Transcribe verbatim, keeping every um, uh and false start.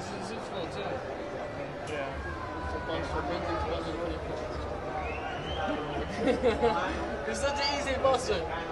it's useful too. Yeah. Sometimes for buildings wasn't really. It's such an easy buzzer.